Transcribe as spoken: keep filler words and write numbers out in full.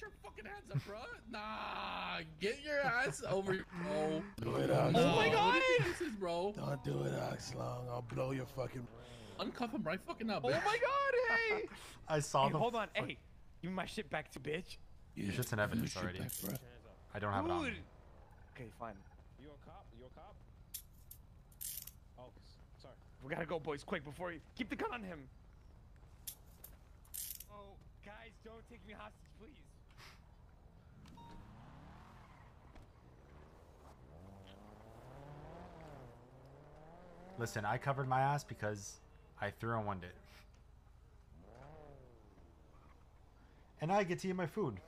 Get your fucking hands up, bro. Nah, get your ass over your bro. Do it, Oxlong. Oh my god! This is, bro. Don't do it, Oxlong. I'll blow your fucking. Uncuff him right fucking up. Oh my god! Hey. I saw hey, the. Hold on, hey. Give me my shit back, too, bitch. It's just an evidence already. Back, I don't have Dude. it on. Okay, fine. You a cop? You a cop? Oh, sorry. We gotta go, boys, quick before you keep the gun on him. Oh, guys, don't take me hostage, please. Listen, I covered my ass because I threw and won it. And I get to eat my food.